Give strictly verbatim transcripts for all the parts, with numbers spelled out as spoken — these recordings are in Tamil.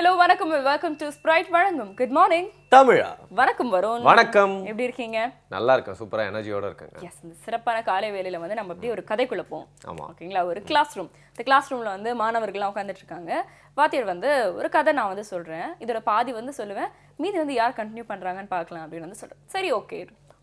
hello vanakkam welcome to Sprite Vazhangum good morning Tamizha vanakkam varun vanakkam எப்படி இருக்கீங்க நல்லா இருக்கேன் சூப்பரா எனர்ஜியோட இருக்கேன் yes இந்த சிறப்பான காலை வேளையில வந்து நம்ம அப்படியே ஒரு கதைக்குள்ள போவோம் ஆமா ஓகேங்களா ஒரு கிளாஸ் ரூம் இந்த கிளாஸ் ரூம்ல வந்து மாணவர்கள் எல்லாம் உட்கார்ந்துட்டு இருக்காங்க வாத்தியார் வந்து ஒரு கதை நான் வந்து சொல்றேன் இதோட பாதி வந்து சொல்லுவேன் மீதி வந்து யார் கண்டினியூ பண்றாங்கன்னு பார்க்கலாம் அப்படி வந்து சொல்றேன் சரி ஓகே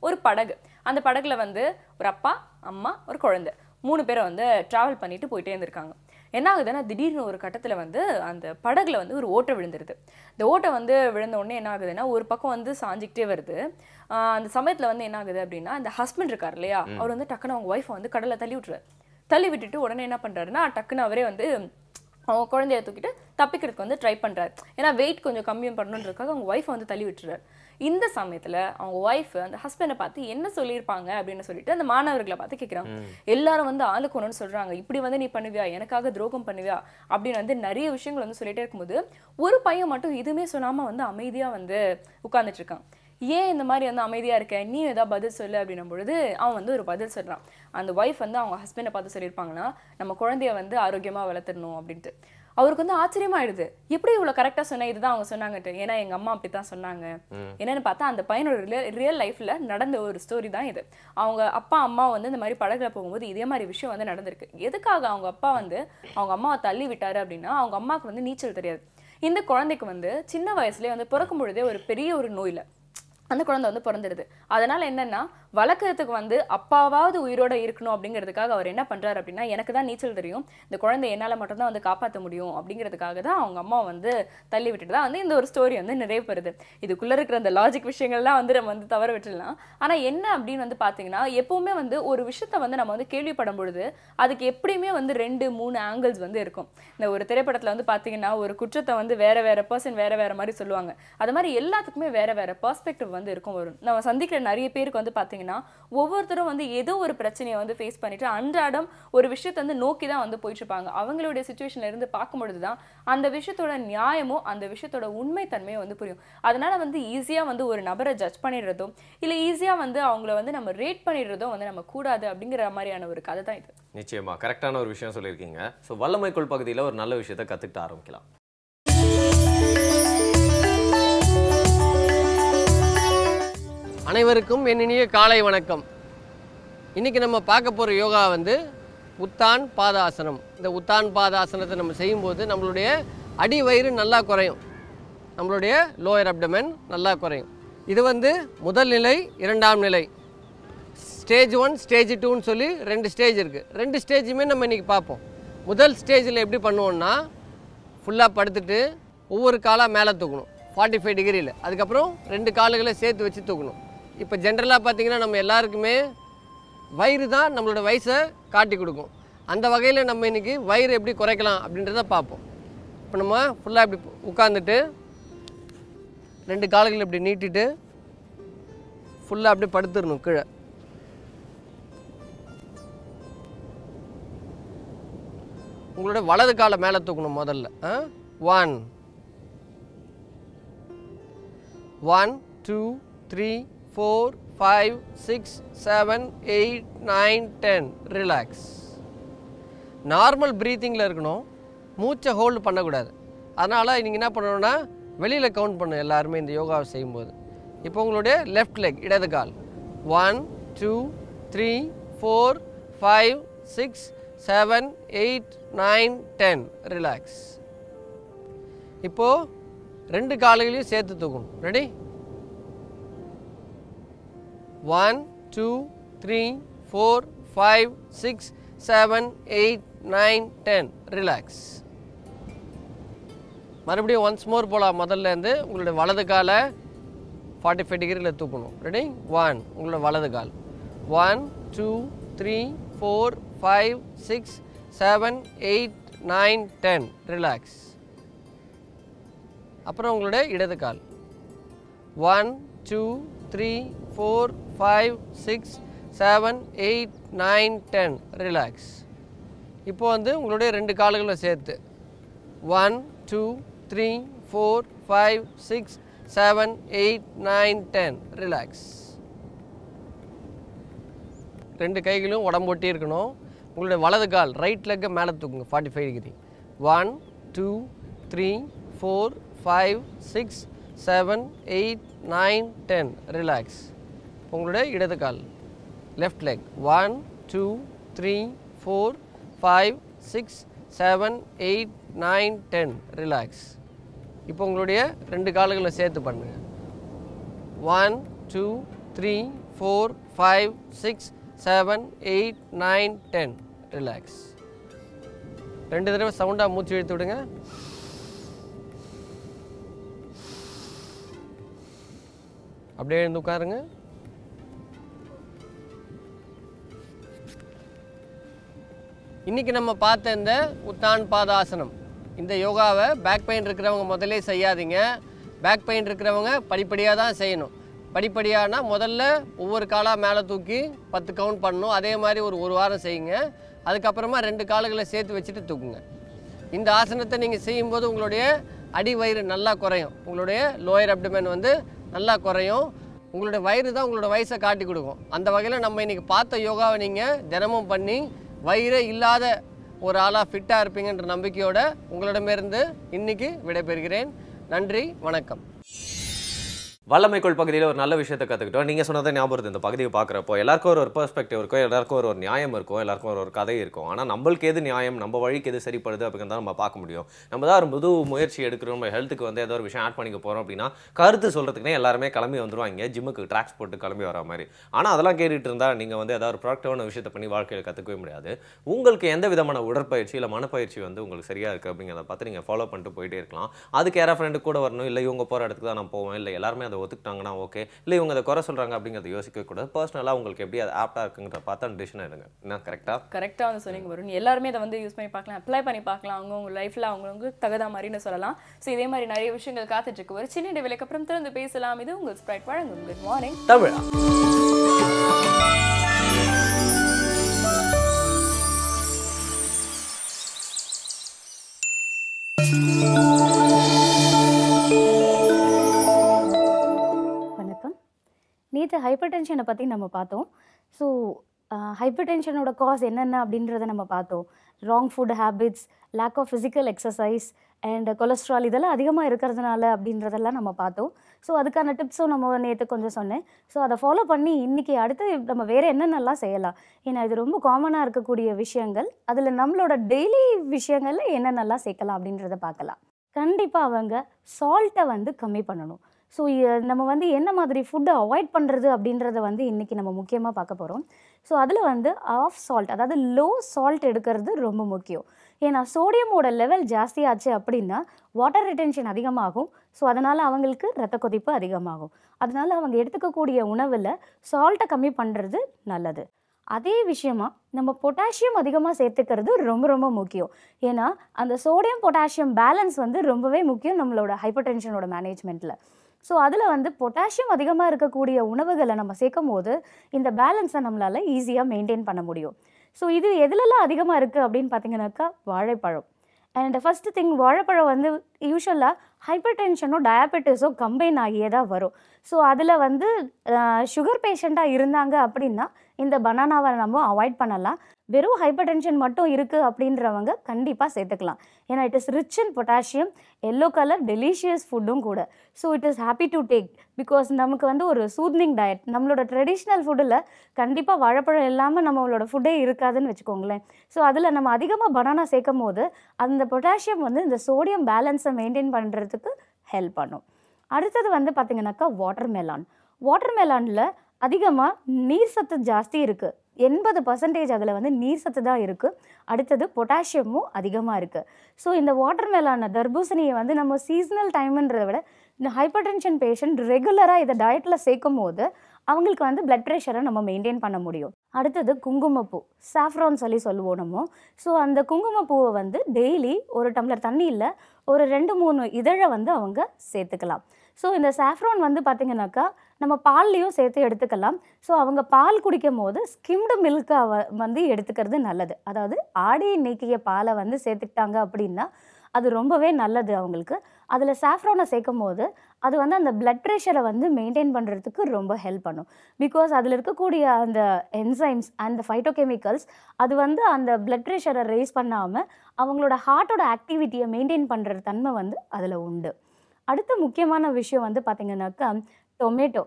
ஒரு படகு அந்த படகுல வந்து ஒரு அப்பா அம்மா ஒரு குழந்தை மூணு பேரை வந்து டிராவல் பண்ணிட்டு போயிட்டே இருந்திருக்காங்க என்ன ஆகுதுன்னா திடீர்னு ஒரு கட்டத்தில் வந்து அந்த படகுல வந்து ஒரு ஓட்டை விழுந்துருது இந்த ஓட்டை வந்து விழுந்த உடனே என்ன ஆகுதுன்னா ஒரு பக்கம் வந்து சாஞ்சிக்கிட்டே வருது அந்த சமயத்தில் வந்து என்ன ஆகுது அப்படின்னா அந்த ஹஸ்பண்ட் இருக்கார் இல்லையா அவர் வந்து டக்குன்னு அவங்க ஒய்ஃபை வந்து கடலை தள்ளி விட்டுறாரு தள்ளி விட்டுட்டு உடனே என்ன பண்ணுறாருன்னா டக்குன்னு அவரே வந்து அவங்க குழந்தைய தூக்கிட்டு தப்பிக்கிறதுக்கு வந்து ட்ரை பண்ணுறாரு ஏன்னா வெயிட் கொஞ்சம் கம்மியும் பண்ணணுன்றதுக்காக அவங்க ஒய்ஃபை வந்து தள்ளி விட்டுறாரு இந்த சமயத்தில் அவங்க ஒய்ஃப் அந்த ஹஸ்பண்டை பார்த்து என்ன சொல்லியிருப்பாங்க அப்படின்னு சொல்லிட்டு அந்த மாணவர்களை பார்த்து கேட்குறாங்க எல்லாரும் வந்து ஆளுக்கணும்னு சொல்கிறாங்க இப்படி வந்து நீ பண்ணுவியா எனக்காக துரோகம் பண்ணுவியா அப்படின்னு வந்து நிறைய விஷயங்கள் வந்து சொல்லிகிட்டே இருக்கும்போது ஒரு பையன் மட்டும் எதுவுமே சொல்லாமல் வந்து அமைதியாக வந்து உட்கார்ந்துட்டு இருக்கான் ஏன் இந்த மாதிரி வந்து அமைதியாக இருக்க நீ ஏதாவது பதில் சொல்லு அப்படின்னும் பொழுது அவன் வந்து ஒரு பதில் சொல்கிறான் அந்த ஒய்ஃப் வந்து அவங்க ஹஸ்பண்டை பார்த்து சொல்லியிருப்பாங்கன்னா நம்ம குழந்தைய வந்து ஆரோக்கியமாக வளர்த்துடணும் அப்படின்ட்டு அவருக்கு வந்து ஆச்சரியமாயிடுது எப்படி இவ்வளோ கரெக்டாக சொன்னால் இதுதான் அவங்க சொன்னாங்கட்டு ஏன்னா எங்கள் அம்மா அப்படி தான் சொன்னாங்க என்னென்னு பார்த்தா அந்த பையனோட ரியல் லைஃப்பில் நடந்த ஒரு ஸ்டோரி தான் இது அவங்க அப்பா அம்மா வந்து இந்த மாதிரி படகுல போகும்போது இதே மாதிரி விஷயம் வந்து நடந்திருக்கு எதுக்காக அவங்க அப்பா வந்து அவங்க அம்மாவை தள்ளி விட்டாரு அப்படின்னா அவங்க அம்மாவுக்கு வந்து நீச்சல் தெரியாது இந்த குழந்தைக்கு வந்து சின்ன வயசுலேயே வந்து பிறக்கும் பொழுதே ஒரு பெரிய ஒரு நோயில் அந்த குழந்தை வந்து பிறந்துடுது அதனால என்னன்னா வளர்க்கறதுக்கு வந்து அப்பாவாவது உயிரோட இருக்கணும் அப்படிங்கிறதுக்காக அவர் என்ன பண்றாரு அப்படின்னா எனக்கு தான் நீச்சல் தெரியும் இந்த குழந்தை என்னால் மட்டும்தான் வந்து காப்பாற்ற முடியும் அப்படிங்கிறதுக்காக தான் அவங்க அம்மா வந்து தள்ளி விட்டுட்டு தான் வந்து இந்த ஒரு ஸ்டோரி வந்து நிறைவு பெறுது இதுக்குள்ளே இருக்கிற அந்த லாஜிக் விஷயங்கள்லாம் வந்து நம்ம வந்து தவற விட்டுடலாம் ஆனால் என்ன அப்படின்னு வந்து பார்த்தீங்கன்னா எப்பவுமே வந்து ஒரு விஷயத்த வந்து நம்ம வந்து கேள்விப்படும் பொழுது அதுக்கு எப்படியுமே வந்து ரெண்டு மூணு ஆங்கிள்ஸ் வந்து இருக்கும் இந்த ஒரு திரைப்படத்தில் வந்து பார்த்தீங்கன்னா ஒரு குற்றத்தை வந்து வேற வேற பர்சன் வேற வேற மாதிரி சொல்லுவாங்க அது மாதிரி எல்லாத்துக்குமே வேற வேற பெர்ஸ்பெக்டிவ் வந்து இருக்கும் வரும் நம்ம சந்திக்கிற நிறைய பேருக்கு வந்து பார்த்தீங்கன்னா ஒவ்வொருத்தரும் வந்து ஏதோ ஒரு பிரச்சனையை வந்து ஃபேஸ் பண்ணிட்டு அன்றாடம் ஒரு விஷயத்தை வந்து நோக்கி தான் வந்து போயிட்டு இருப்பாங்க அவங்களுடைய சுச்சுவேஷன்ல இருந்து பார்க்கும்பொழுது தான் அந்த விஷயத்தோட நியாயமோ அந்த விஷயத்தோட உண்மைத்தன்மையோ வந்து புரியும் அதனால வந்து ஈஸியாக வந்து ஒரு நபரை ஜட்ஜ் பண்ணிடுறதும் இல்லை ஈஸியாக வந்து அவங்கள வந்து நம்ம ரேட் பண்ணிடுறதும் வந்து நம்ம கூடாது அப்படிங்கிற மாதிரியான ஒரு கதை தான் இது நிச்சயமா கரெக்டான ஒரு விஷயம் சொல்லியிருக்கீங்க ஸோ வல்லமைக்குள் பகுதியில் ஒரு நல்ல விஷயத்தை கற்றுக்கிட்டு ஆரம்பிக்கலாம் அனைவருக்கும் என் இனிய காலை வணக்கம் இன்றைக்கி நம்ம பார்க்க போகிற யோகா வந்து உத்தான் பாதாசனம் இந்த உத்தான் பாதாசனத்தை நம்ம செய்யும்போது நம்மளுடைய அடி வயிறு நல்லா குறையும் நம்மளுடைய லோயர் அப்டமன் நல்லா குறையும் இது வந்து முதல் நிலை இரண்டாம் நிலை ஸ்டேஜ் ஒன் ஸ்டேஜ் டூன்னு சொல்லி ரெண்டு ஸ்டேஜ் இருக்குது ரெண்டு ஸ்டேஜுமே நம்ம இன்றைக்கி பார்ப்போம் முதல் ஸ்டேஜில் எப்படி பண்ணுவோன்னா ஃபுல்லாக படுத்துட்டு ஒவ்வொரு காலாக மேலே தூக்கணும் ஃபார்ட்டி ஃபைவ் டிகிரியில் அதுக்கப்புறம் ரெண்டு காலுகளை சேர்த்து வச்சு தூக்கணும் இப்போ ஜென்ரலாக பார்த்திங்கன்னா நம்ம எல்லாருக்குமே வயிறு தான் நம்மளோட வயசை காட்டி கொடுக்கும் அந்த வகையில் நம்ம இன்றைக்கி வயிறு எப்படி குறைக்கலாம் அப்படின்றத பார்ப்போம் இப்போ நம்ம ஃபுல்லாக இப்படி உட்காந்துட்டு ரெண்டு கால்களை இப்படி நீட்டிட்டு ஃபுல்லாக அப்படியே படுத்துடணும் கீழே உங்களோட வலது காலை மேலே தூக்கணும் முதல்ல one one two three four five six seven eight nine ten relax normal ப்ரீத்திங்கில் இருக்கணும் மூச்சை ஹோல்டு பண்ணக்கூடாது அதனால் நீங்கள் என்ன பண்ணணும்னா வெளியில் கவுண்ட் பண்ணணும் எல்லாருமே இந்த யோகாவை செய்யும்போது இப்போ உங்களுடைய லெஃப்ட் லெக் இடது கால் one two three four five six seven eight nine ten relax இப்போது ரெண்டு காலையிலையும் சேர்த்து தூக்கணும் ready one two three four five six seven eight nine ten relax மறுபடியும் ஒன்ஸ் மோர் போகலாம் முதல்லேருந்து உங்களுடைய வலது காலை ஃபார்ட்டி ஃபைவ் டிகிரியில் தூக்கணும் ரெடி ஒன் உங்களோட வலது கால் one two three four five six seven eight nine ten relax அப்புறம் உங்களுடைய இடது கால் one two three four five six seven eight nine ten relax இப்போ வந்து உங்களுடைய ரெண்டு கால்களை சேர்த்து one two three four five six seven eight nine ten relax ரெண்டு கைகளும் உடம்போட்டி இருக்கணும் உங்களுடைய வலது கால் ரைட் லெக்கை மேலே தூக்குங்க forty five degree one two three four five six seven eight nine ten relax उंगलुडे इडु काल left leg one two three four five six seven eight nine ten relax इप्पो उंगलुडे रेंडु कालुगला सेर्त्तु पन्नुंगा one two three four five six seven eight nine ten relax ரெண்டு தடவை சவுண்டா மூச்சு இழுத்து விடுங்க அப்படியே எழுந்து உட்காருங்க இன்னைக்கு நம்ம பார்த்த இந்த உத்தான் பாதாசனம் இந்த யோகாவை பேக் பெயின் இருக்கிறவங்க முதல்ல செய்யாதீங்க பேக் பெயின் இருக்கிறவங்க படிப்படியா தான் செய்யணும் படிப்படியானா முதல்ல ஒவ்வொரு காலா மேலே தூக்கி பத்து கவுண்ட் பண்ணனும் அதே மாதிரி ஒரு ஒரு வாரம் செய்யுங்க அதுக்கப்புறமா ரெண்டு கால்களை சேர்த்து வச்சிட்டு தூக்குங்க இந்த ஆசனத்தை நீங்க செய்யும்போது உங்களுடைய அடி வயிறு நல்லா குறையும் உங்களுடைய லோயர் அப்டமன் வந்து நல்லா குறையும் உங்களுடைய வயிறு தான் உங்களுடைய வயசை காட்டி கொடுக்கும் அந்த வகையில நம்ம இன்னைக்கு பார்த்த யோகாவை நீங்க தினமும் பண்ணி வயிறு இல்லாத ஒரு ஆளா ஃபிட்டா இருப்பீங்கன்ற நம்பிக்கையோட உங்களிடமிருந்து இன்னைக்கு விடைபெறுகிறேன் நன்றி வணக்கம் வல்லமைக்குள் பகுதியில் ஒரு நல்ல விஷயத்தை கற்றுக்கிட்டோம் நீங்கள் சொன்னதை ஞாபகம் இருக்குது இந்த பகுதியை பார்க்குறப்போ எல்லாருக்கும் ஒரு ஒரு பெர்ஸ்பெக்டிவ் இருக்கும் எல்லாருக்கும் ஒரு ஒரு நியாயம் இருக்கும் எல்லாருக்கும் ஒரு ஒரு கதை இருக்கும் ஆனால் நம்மளுக்கு எது நியாயம் நம்ம வழிக்கு எது சரிப்படுது அப்படிங்கிறத நம்ம பார்க்க முடியும் நம்ம தான் ஒரு புது முயற்சி எடுக்கிறோம் நம்ம ஹெல்த்துக்கு வந்து ஏதோ ஒரு விஷயம் ஆட் பண்ணிக்க போகிறோம் அப்படின்னா கருத்து சொல்கிறதுக்குனே எல்லாருமே கிளம்பி வந்துடுவாங்க ஜிம்முக்கு ட்ராக்ஸ் போட்டு கிளம்பி வர மாதிரி ஆனால் அதெல்லாம் கேட்டுகிட்டு இருந்தால் நீங்கள் வந்து ஏதாவது ஒரு ப்ராடக்டிவான விஷயத்தை பண்ணி வாழ்க்கையில் கற்றுக்கவே முடியாது உங்களுக்கு எந்த விதமான உடற்பயிற்சி இல்லை மனப்பயிற்சி வந்து உங்களுக்கு சரியாக இருக்குது அப்படிங்கிறத பார்த்து நீங்கள் ஃபாலோ பண்ணிட்டு போயிட்டே இருக்கலாம் அதுக்கு யாராவது ஃப்ரெண்டு கூட வரணும் இல்லை இவங்க போகிற இடத்துக்கு தான் நான் போவேன் இல்லை எல்லாருமே ஒத்துக்கிட்டாங்கன்னா ஓகே இல்லை இவங்க அதை குறை சொல்றாங்க அப்படிங்கிறத யோசிக்கவே கூடாது பர்சனலாக உங்களுக்கு எப்படி அது ஆப்டா இருக்குங்கிறத பார்த்தா டிசிஷன் எடுங்க என்ன கரெக்டாக கரெக்டாக வந்து சொன்னீங்க வரும் எல்லாருமே அதை வந்து யூஸ் பண்ணி பார்க்கலாம் அப்ளை பண்ணி பார்க்கலாம் அவங்கவுங்க லைஃப்பில் அவங்களுக்கு தகுந்த மாதிரின்னு சொல்லலாம் ஸோ இதே மாதிரி நிறைய விஷயங்கள் காத்துட்டு இருக்கு ஒரு சின்ன இடைவெளிக்கு அப்புறம் திறந்து பேசலாம் இது உங்கள் ஸ்ப்ரைட் வழங்கும் குட் மார்னிங் தமிழா நேற்று ஹைப்பர் டென்ஷனை பற்றி நம்ம பார்த்தோம் ஸோ ஹைப்பர் டென்ஷனோட காஸ் என்னென்ன அப்படின்றத நம்ம பார்த்தோம் wrong food habits lack of physical exercise and cholesterol இதெல்லாம் அதிகமாக இருக்கிறதுனால அப்படின்றதெல்லாம் நம்ம பார்த்தோம் ஸோ அதுக்கான டிப்ஸும் நம்ம நேற்று கொஞ்சம் சொன்னேன் ஸோ அதை ஃபாலோ பண்ணி இன்றைக்கி அடுத்து நம்ம வேறு என்னென்னலாம் செய்யலாம் ஏன்னா இது ரொம்ப காமனாக இருக்கக்கூடிய விஷயங்கள் அதில் நம்மளோட டெய்லி விஷயங்களில் என்னென்னலாம் சேர்க்கலாம் அப்படின்றத பார்க்கலாம் கண்டிப்பாக அவங்க சால்ட்டை வந்து கம்மி பண்ணணும் ஸோ நம்ம வந்து என்ன மாதிரி ஃபுட்டை அவாய்ட் பண்ணுறது அப்படின்றத வந்து இன்றைக்கி நம்ம முக்கியமாக பார்க்க போகிறோம் ஸோ அதில் வந்து ஆஃப் சால்ட் அதாவது லோ சால்ட் எடுக்கிறது ரொம்ப முக்கியம் ஏன்னா சோடியமோட லெவல் ஜாஸ்தியாச்சு அப்படின்னா வாட்டர் ரிட்டென்ஷன் அதிகமாகும் ஸோ அதனால் அவங்களுக்கு ரத்த கொதிப்பு அதிகமாகும் அதனால் அவங்க எடுத்துக்கக்கூடிய உணவில் சால்ட்டை கம்மி பண்ணுறது நல்லது அதே விஷயமாக நம்ம பொட்டாசியம் அதிகமாக சேர்த்துக்கிறது ரொம்ப ரொம்ப முக்கியம் ஏன்னா அந்த சோடியம் பொட்டாசியம் பேலன்ஸ் வந்து ரொம்பவே முக்கியம் நம்மளோட ஹைப்பர் டென்ஷனோட மேனேஜ்மெண்ட்டில் ஸோ அதில் வந்து பொட்டாசியம் அதிகமாக இருக்கக்கூடிய உணவுகளை நம்ம சேர்க்கும் போது இந்த பேலன்ஸை நம்மளால் ஈஸியாக மெயின்டைன் பண்ண முடியும் ஸோ இது எதுலெல்லாம் அதிகமாக இருக்குது அப்படின்னு பார்த்தீங்கன்னாக்கா வாழைப்பழம் அண்ட் ஃபஸ்ட்டு திங் வாழைப்பழம் வந்து யூஸ்வலாக ஹைப்பர் டென்ஷனோ டயாபெட்டிஸோ கம்பைன் ஆகியே தான் வரும் ஸோ அதில் வந்து சுகர் பேஷண்ட்டாக இருந்தாங்க அப்படின்னா இந்த பனானாவை நம்ம அவாய்ட் பண்ணலாம் வெறும் ஹைப்பர் டென்ஷன் மட்டும் இருக்குது அப்படின்றவங்க கண்டிப்பாக சேர்த்துக்கலாம் ஏன்னா it is rich in potassium yellow colour delicious ஃபுட்டும் கூட so it is happy to take because நமக்கு வந்து ஒரு சூத்னிங் டயட் நம்மளோட ட்ரெடிஷ்னல் ஃபுட்டில் கண்டிப்பாக வாழைப்பழம் இல்லாமல் நம்மளோட ஃபுட்டே இருக்காதுன்னு வச்சுக்கோங்களேன் ஸோ அதில் நம்ம அதிகமாக பனானா சேர்க்கும் போது அந்த பொட்டாசியம் வந்து இந்த சோடியம் பேலன்ஸை மெயின்டைன் பண்ணுறதுக்கு ஹெல்ப் பண்ணும் அடுத்தது வந்து பார்த்திங்கனாக்கா வாட்டர் மெலான் வாட்டர் மெலானில் அதிகமாக நீர் சத்து ஜாஸ்தி இருக்குது எண்பது பர்சன்டேஜ் அதில் வந்து நீர் சத்து தான் இருக்குது அடுத்தது பொட்டாசியமும் அதிகமாக இருக்குது ஸோ இந்த வாட்டர் மெலான தர்பூசணியை வந்து நம்ம சீசனல் டைமுன்றதை விட இந்த ஹைப்பர் டென்ஷன் பேஷண்ட் ரெகுலராக இதை டயட்டில் சேர்க்கும் போது அவங்களுக்கு வந்து பிளட் ப்ரெஷரை நம்ம மெயின்டைன் பண்ண முடியும் அடுத்தது குங்குமப்பூ சாஃப்ரான் சொல்லி சொல்லுவோம் நம்ம ஸோ அந்த குங்குமப்பூவை வந்து டெய்லி ஒரு டம்ளர் தண்ணியில் ஒரு ரெண்டு மூணு இதழை வந்து அவங்க சேர்த்துக்கலாம் ஸோ இந்த சாஃப்ரான் வந்து பார்த்திங்கனாக்கா நம்ம பால்லையும் சேர்த்து எடுத்துக்கலாம் ஸோ அவங்க பால் குடிக்கும் போது ஸ்கிம்டு மில்கை வந்து எடுத்துக்கிறது நல்லது அதாவது ஆடி நீக்கிய பாலை வந்து சேர்த்துக்கிட்டாங்க அப்படின்னா அது ரொம்பவே நல்லது அவங்களுக்கு அதில் சாஃப்ரானை சேர்க்கும் போது அது வந்து அந்த பிளட் ப்ரெஷரை வந்து மெயின்டைன் பண்ணுறதுக்கு ரொம்ப ஹெல்ப் பண்ணும் பிகாஸ் அதில் இருக்கக்கூடிய அந்த என்சைம்ஸ் அண்ட் ஃபைட்டோகெமிக்கல்ஸ் அது வந்து அந்த பிளட் ப்ரெஷரை ரைஸ் பண்ணாமல் அவங்களோட ஹார்ட்டோட ஆக்டிவிட்டியை மெயின்டைன் பண்ணுற தன்மை வந்து அதில் உண்டு அடுத்து முக்கியமான விஷயம் வந்து பாத்தீங்கன்னாக்கா டொமேட்டோ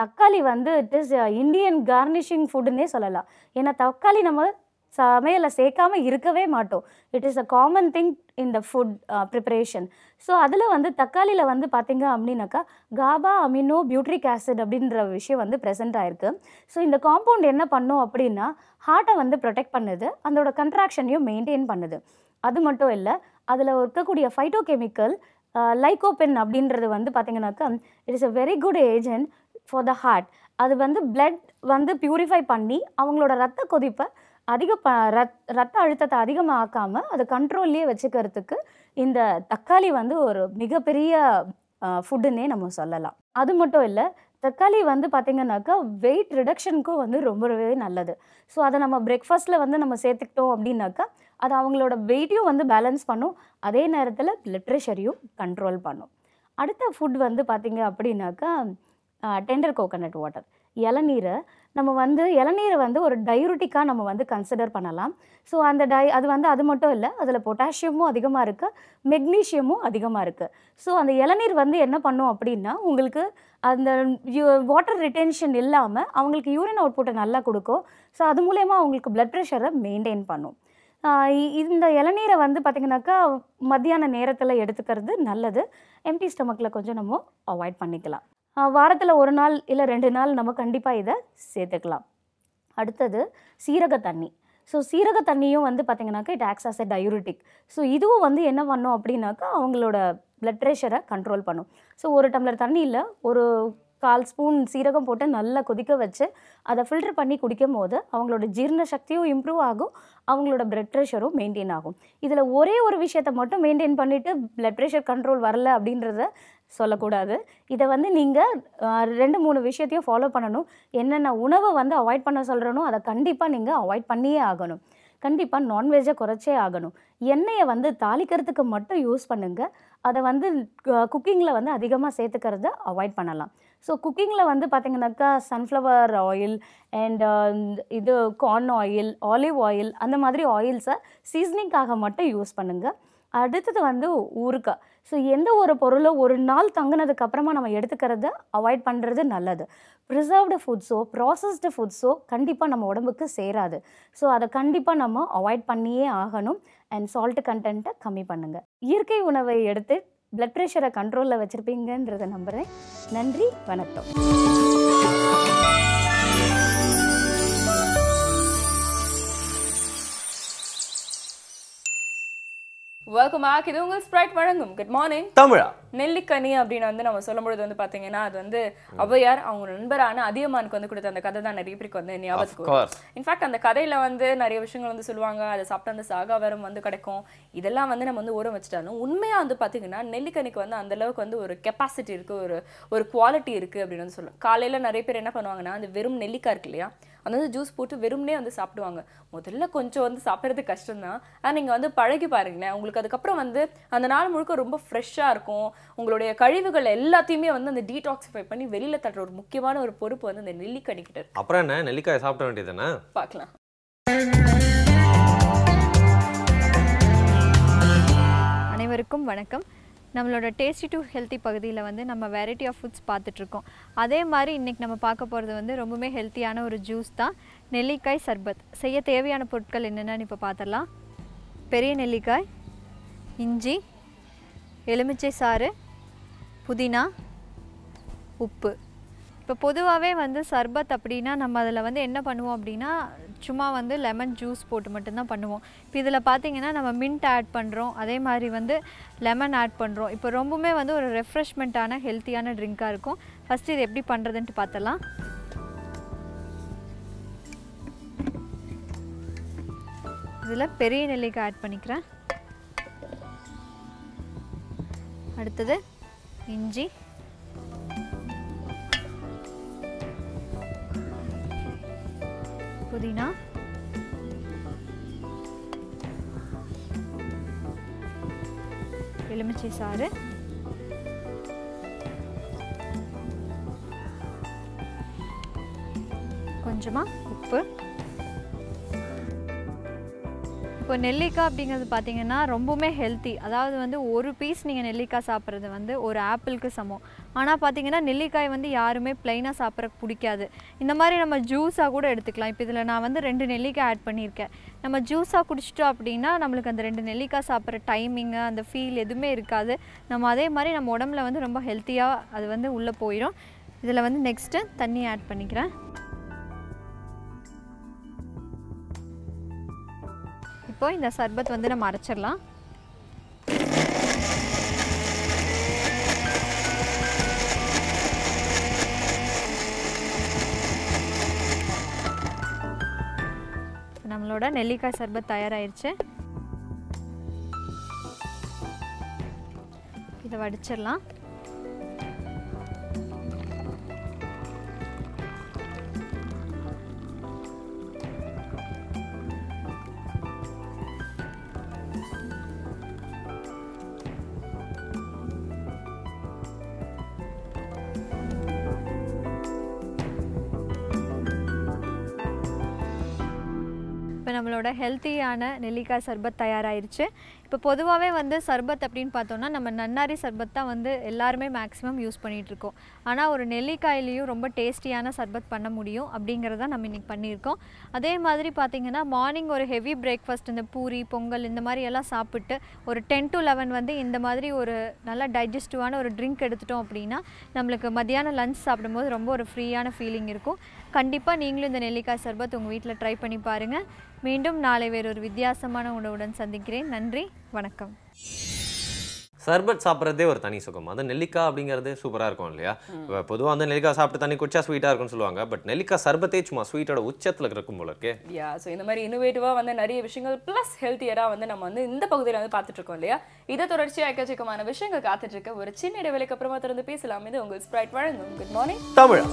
தக்காளி வந்து இட் இஸ் இந்தியன் கார்னிஷிங் ஃபுட்னே சொல்லலாம். ஏன்னா தக்காளி நம்ம சமையல சேர்க்காம இருக்கவே மாட்டோம். It is a common thing in the food preparation. So அதில் வந்து தக்காளியில் வந்து பார்த்திங்க அப்படின்னாக்கா காபா அமினோ பியூட்ரிக் ஆசிட் அப்படின்ற விஷயம் வந்து ப்ரெசென்ட் ஆகிருக்கு. ஸோ இந்த காம்பவுண்ட் என்ன பண்ணும் அப்படின்னா ஹார்ட்டை வந்து ப்ரொடெக்ட் பண்ணுது, அதோட கன்ட்ராக்ஷனையும் மெயின்டைன் பண்ணுது. அது மட்டும் இல்லை, அதில் இருக்கக்கூடிய ஃபைட்டோ கெமிக்கல் லைகோபென் அப்படின்றது வந்து பார்த்திங்கனாக்கா it's a very good agent for the heart. அது வந்து பிளட் வந்து பியூரிஃபை பண்ணி அவங்களோட ரத்த கொதிப்பை அதிக ப ரத் ரத்த அழுத்தத்தை அதிகமாக்காமல் அதை கண்ட்ரோல்லையே வச்சுக்கிறதுக்கு இந்த தக்காளி வந்து ஒரு மிகப்பெரிய ஃபுட்டுன்னே நம்ம சொல்லலாம். அது மட்டும் இல்லை, தக்காளி வந்து பார்த்திங்கனாக்கா வெயிட் ரிடக்ஷனுக்கும் வந்து ரொம்பவே நல்லது. ஸோ அதை நம்ம பிரேக்ஃபாஸ்ட்டில் வந்து நம்ம சேர்த்துக்கிட்டோம் அப்படின்னாக்கா அது அவங்களோட வெயிட்டையும் வந்து பேலன்ஸ் பண்ணும், அதே நேரத்தில் பிளட் ப்ரெஷரையும் கண்ட்ரோல் பண்ணும். அடுத்த ஃபுட் வந்து பார்த்திங்க அப்படின்னாக்கா டெண்டர் கோகோனட் வாட்டர், இளநீரை நம்ம வந்து இளநீரை வந்து ஒரு டயூரிட்டிக்காக நம்ம வந்து கன்சிடர் பண்ணலாம். ஸோ அந்த டை அது வந்து அது மட்டும் இல்லை, அதில் பொட்டாசியமும் அதிகமாக இருக்குது, மெக்னீஷியமும் அதிகமாக இருக்குது. ஸோ அந்த இளநீர் வந்து என்ன பண்ணும் அப்படின்னா உங்களுக்கு அந்த வாட்டர் ரிட்டென்ஷன் இல்லாமல் அவங்களுக்கு யூரின் அவுட்புட்டை நல்லா கொடுக்கும். ஸோ அது மூலயமா அவங்களுக்கு பிளட் ப்ரெஷரை மெயின்டைன் பண்ணும். இந்த இளநீரை வந்து பார்த்திங்கனாக்கா மத்தியான நேரத்தில் எடுத்துக்கிறது நல்லது. எம்டி ஸ்டமக்கில் கொஞ்சம் நம்ம அவாய்ட் பண்ணிக்கலாம். வாரத்தில் ஒரு நாள் இல்லை ரெண்டு நாள் நம்ம கண்டிப்பாக இதை சேர்த்துக்கலாம். அடுத்தது சீரக தண்ணி. ஸோ சீரக தண்ணியும் வந்து பார்த்திங்கனாக்கா it acts as a diuretic. So இதுவும் வந்து என்ன பண்ணும் அப்படின்னாக்கா அவங்களோட பிளட் ப்ரெஷரை கண்ட்ரோல் பண்ணும். ஸோ ஒரு டம்ளர் தண்ணியில் ஒரு கால் ஸ்பூன் சீரகம் போட்டு நல்லா கொதிக்க வச்சு அதை ஃபில்டர் பண்ணி குடிக்கும் போது அவங்களோட ஜீரண சக்தியும் இம்ப்ரூவ் ஆகும், அவங்களோட பிளட் ப்ரெஷரும் மெயின்டைன் ஆகும். இதில் ஒரே ஒரு விஷயத்தை மட்டும் மெயின்டைன் பண்ணிவிட்டு பிளட் ப்ரெஷர் கண்ட்ரோல் வரல அப்படின்றத சொல்லக்கூடாது. இதை வந்து நீங்கள் ரெண்டு மூணு விஷயத்தையும் ஃபாலோ பண்ணணும். என்னென்ன உணவை வந்து அவாய்ட் பண்ண சொல்கிறனோ அதை கண்டிப்பாக நீங்கள் அவாய்ட் பண்ணியே ஆகணும். கண்டிப்பாக நான்வெஜ்ஜை குறைச்சே ஆகணும். எண்ணெயை வந்து தாளிக்கிறதுக்கு மட்டும் யூஸ் பண்ணுங்கள். அதை வந்து குக்கிங்கில் வந்து அதிகமாக சேர்த்துக்கிறத அவாய்ட் பண்ணலாம். ஸோ குக்கிங்கில் வந்து பார்த்திங்கனாக்கா சன்ஃப்ளவர் ஆயில் அண்ட் இது கார்ன் ஆயில், ஆலிவ் ஆயில், அந்த மாதிரி ஆயில்ஸை சீசனிங்காக மட்டும் யூஸ் பண்ணுங்கள். அடுத்தது வந்து ஊறுகாய். ஸோ எந்த ஒரு பொருளும் ஒரு நாள் தங்கினதுக்கு அப்புறமா நம்ம எடுத்துக்கிறத அவாய்ட் பண்ணுறது நல்லது. ப்ரிசர்வ்டு ஃபுட்ஸோ ப்ராசஸ்டு ஃபுட்ஸோ கண்டிப்பாக நம்ம உடம்புக்கு சேராது. ஸோ அதை கண்டிப்பாக நம்ம அவாய்ட் பண்ணியே ஆகணும். அண்ட் சால்ட் கண்டென்ட்டை கம்மி பண்ணுங்கள். இயற்கை உணவை எடுத்து பிளட் ப்ரெஷரை கண்ட்ரோலில் வச்சுருப்பீங்கன்றதை நம்புகிறேன். நன்றி, வணக்கம். Welcome back. இது உங்கள் ஸ்ப்ரைட் வழங்கும் குட் மார்னிங் தமிழா. நெல்லிக்கனி அப்படின்னு வந்து நம்ம சொல்லும்பொழுது வந்து பார்த்தீங்கன்னா அது வந்து ஔவையார் அவங்க நண்பரான அதியமானுக்கு வந்து கொடுத்த அந்த கதை தான் நிறைய பேருக்கு வந்து ஞாபகம். இன்ஃபேக்ட் அந்த கதையில் வந்து நிறைய விஷயங்கள் வந்து சொல்லுவாங்க, அதை சாப்பிட்டு அந்த சாகாவரம் வந்து கிடைக்கும். இதெல்லாம் வந்து நம்ம வந்து ஓரம் வச்சுட்டாலும் உண்மையாக வந்து பார்த்தீங்கன்னா நெல்லிக்கனிக்கு வந்து அந்தளவுக்கு வந்து ஒரு கெப்பாசிட்டி இருக்குது, ஒரு ஒரு குவாலிட்டி இருக்குது அப்படின்னு வந்து சொல்லுவோம். காலையில் நிறைய பேர் என்ன பண்ணுவாங்கன்னா அந்த வெறும் நெல்லிக்காய் இருக்கு இல்லையா, அந்த வந்து ஜூஸ் போட்டு வெறும்னே வந்து சாப்பிடுவாங்க. முதல்ல கொஞ்சம் வந்து சாப்பிட்றது கஷ்டம்தான், ஆனால் நீங்கள் வந்து பழகி பாருங்களேன். உங்களுக்கு அதுக்கப்புறம் வந்து அந்த நாள் முழுக்க ரொம்ப ஃப்ரெஷ்ஷாக இருக்கும். உங்களுடைய கழிவுகள் எல்லாத்தையுமே வந்து அந்த டீடாக்சிஃபை பண்ணி வெளியில் தட்டுற ஒரு முக்கியமான ஒரு பொறுப்பு வந்து அந்த நெல்லிக்காய் கிட்ட இருக்கு. அப்புறம் என்ன நெல்லிக்காயை சாப்பிட வேண்டியதுன்னா பார்க்கலாம். அனைவருக்கும் வணக்கம். நம்மளோட டேஸ்டி டு ஹெல்த்தி பகுதியில் வந்து நம்ம வெரைட்டி ஆஃப் ஃபுட்ஸ் பார்த்துட்ருக்கோம். அதே மாதிரி இன்றைக்கி நம்ம பார்க்க போகிறது வந்து ரொம்பவே ஹெல்த்தியான ஒரு ஜூஸ் தான், நெல்லிக்காய் சர்பத். செய்ய தேவையான பொருட்கள் என்னென்னு இப்போ பார்த்துடலாம். பெரிய நெல்லிக்காய், இஞ்சி, எலுமிச்சை சாறு, புதினா, உப்பு. இப்போ பொதுவாகவே வந்து சர்பத் அப்படின்னா நம்ம அதில் வந்து என்ன பண்ணுவோம் அப்படின்னா சும்மா வந்து லெமன் ஜூஸ் போட்டு மட்டும்தான் பண்ணுவோம். இப்போ இதில் பார்த்திங்கன்னா நம்ம மின்ட் ஆட் பண்ணுறோம், அதே மாதிரி வந்து லெமன் ஆட் பண்ணுறோம். இப்போ ரொம்பவுமே வந்து ஒரு ரெஃப்ரெஷ்மெண்ட்டான ஹெல்த்தியான ட்ரிங்காக இருக்கும். ஃபஸ்ட்டு இது எப்படி பண்ணுறதுன்ட்டு பார்த்தலாம். இதில் பெரிய நெல்லிக்காய் ஆட் பண்ணிக்கிறேன். அடுத்தது இஞ்சி, புதினா, எலுமிச்சை சாறு, கொஞ்சமாக உப்பு. இப்போ இப்போ நெல்லிக்காய் அப்படிங்கிறது பாத்தீங்கன்னா ரொம்பவே ஹெல்தி. அதாவது வந்து ஒரு பீஸ் நீங்க நெல்லிக்காய் சாப்பிறது வந்து ஒரு ஆப்பிளுக்கு சமம். ஆனா பாத்தீங்கன்னா நெல்லிக்காய் வந்து யாருமே ப்ளைனா சாப்பிற பிடிக்காது. இந்த மாதிரி நம்ம ஜூஸா கூட எடுத்துக்கலாம். இப்போ இதல நான் வந்து ரெண்டு நெல்லிக்காய் ஆட் பண்ணியிருக்கேன். நம்ம ஜூஸா குடிச்சிட்டோம் அப்படினா நமக்கு அந்த ரெண்டு நெல்லிக்காய் சாப்பிற டைமிங் அந்த ஃபீல் எதுமே இருக்காது. நம்ம அதே மாதிரி நம்ம உடம்பல வந்து ரொம்ப ஹெல்தியா அது வந்து உள்ள போயிடும். இதல வந்து நெக்ஸ்ட் தண்ணி ஆட் பண்ணிக்கிறேன். இப்போ இந்த சர்பத் வந்து நம்ம அரைச்சிரலாம். நம்மளோட நெல்லிக்காய் சர்பத் தயாராயிருச்சு. இத வடிச்சிரலாம். நம்மளோட ஹெல்தியான நெல்லிக்காய் சர்பத் தயாராயிருச்சு. இப்போ பொதுவாவே வந்து சர்பத் அப்படினு பார்த்தோம்னா நம்ம நன்னாரி சர்பத் தான் வந்து எல்லாரும் மேக்ஸिमम யூஸ் பண்ணிட்டு இருக்கோம். ஆனா ஒரு நெல்லிக்காயிலயும் ரொம்ப டேஸ்டியான சர்பத் பண்ண முடியும் அப்படிங்கறத நம்ம இன்னைக்கு பண்ணியிருக்கோம். அதே மாதிரி பாத்தீங்கன்னா மார்னிங் ஒரு ஹெவி பிரேக்பாஸ்ட் இந்த பூரி பொங்கல் இந்த மாதிரி எல்லாம் சாப்பிட்டு ஒரு ten to eleven வந்து இந்த மாதிரி ஒரு நல்ல டைஜஸ்டிவான ஒரு ட்ரிங்க் எடுத்துட்டோம் அப்படினா நமக்கு மதியான லஞ்ச் சாப்பிடும்போது ரொம்ப ஒரு ஃப்ரீயான ஃபீலிங் இருக்கும். கண்டிப்பா நீங்களும் இந்த நெல்லிக்காய் சர்பத் உங்க வீட்ல ட்ரை பண்ணி பாருங்க. மீண்டும் நாளை வேறொரு வித்தியாசமான உணவுடன் சந்திக்கிறேன். நன்றி, வணக்கம். சர்பத் சாப்பிட்றதே ஒரு தனி சுகம். அது நெல்லிக்காய் அப்படிங்கிறது சூப்பராக இருக்கும் இல்லையா? பொதுவாக வந்து நெல்லிக்காய் சாப்பிட்டு தண்ணி குடிச்சா ஸ்வீட்டாக இருக்கும்னு சொல்லுவாங்க. பட் நெல்லிக்காய் சர்பத்தே சும்மா ஸ்வீட்டோட உச்சத்தில் இருக்கும் போல இருக்கு. யா ஸோ இந்த மாதிரி இன்னோவேட்டிவாக வந்து நிறைய விஷயங்கள் ப்ளஸ் ஹெல்த்தியராக வந்து நம்ம வந்து இந்த பகுதியில் வந்து பார்த்துட்டு இருக்கோம் இல்லையா? இதை தொடர்ச்சியாக எக்கச்சக்கமான விஷயங்கள் காத்துட்டு இருக்க ஒரு சின்ன இடைவெளிக்கு அப்புறமா திறந்து பேசலாம். இது உங்கள் ஸ்ப்ரைட் வழங்கும் குட் மார்னிங் தமிழா.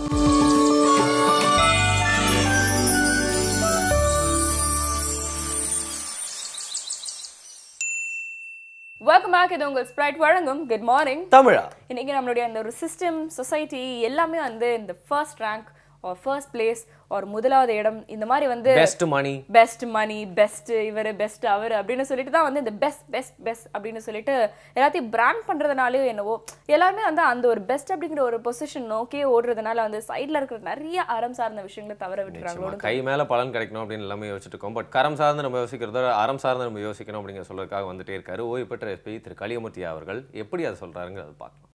Welcome back. இது உங்கள் ஸ்ப்ரைட் வழங்கும் குட் மார்னிங் தமிழா. இன்னைக்கு நம்மளுடைய அந்த ஒரு சிஸ்டம் சொசைட்டி எல்லாமே வந்து இந்த first rank or first place ஒரு முதலாவது இடம் இந்த மாதிரி வந்து பெஸ்ட் மணி பெஸ்ட் மணி பெஸ்ட் இவர் பெஸ்ட் அவர் அப்படின்னு சொல்லிட்டு தான் வந்து இந்த பெஸ்ட் பெஸ்ட் பெஸ்ட் அப்படின்னு சொல்லிட்டு எல்லாத்தையும் பிராண்ட் பண்ணுறதுனாலே என்னவோ எல்லாருமே வந்து அந்த ஒரு பெஸ்ட் அப்படிங்கிற ஒரு பொசிஷன் நோக்கி ஓடுறதுனால வந்து சைடில் இருக்கிற நிறைய அறம் சார்ந்த விஷயங்களை தவற விட்டுறாங்க. கை மேலே பலன் கிடைக்கணும் அப்படின்னு எல்லாமே யோசிச்சுட்டு இருக்கோம். பட் கரம் சார்ந்து நம்ம யோசிக்கிறதோ அறம் சார்ந்து நம்ம யோசிக்கணும் அப்படிங்கிற சொல்றதுக்காக வந்துட்டே இருக்காரு ஓய்வு பெற்ற எஸ்பி திரு கலியமூர்த்தி அவர்கள். எப்படி அதை சொல்கிறாருங்க அதை பார்க்கலாம்.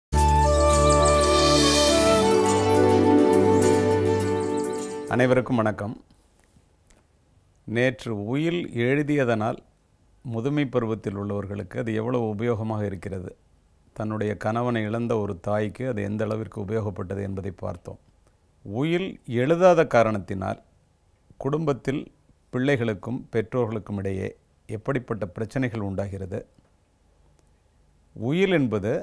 அனைவருக்கும் வணக்கம். நேற்று உயில் எழுதியதனால் முதுமை பருவத்தில் உள்ளவர்களுக்கு அது எவ்வளவு உபயோகமாக இருக்கிறது, தன்னுடைய கணவனை இழந்த ஒரு தாய்க்கு அது எந்த அளவிற்கு உபயோகப்பட்டது என்பதை பார்த்தோம். உயில் எழுதாத காரணத்தினால் குடும்பத்தில் பிள்ளைகளுக்கும் பெற்றோர்களுக்கும் இடையே எப்படிப்பட்ட பிரச்சனைகள் உண்டாகிறது. உயில் என்பது